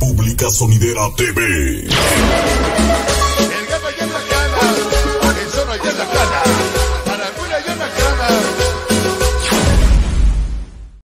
República Sonidera TV.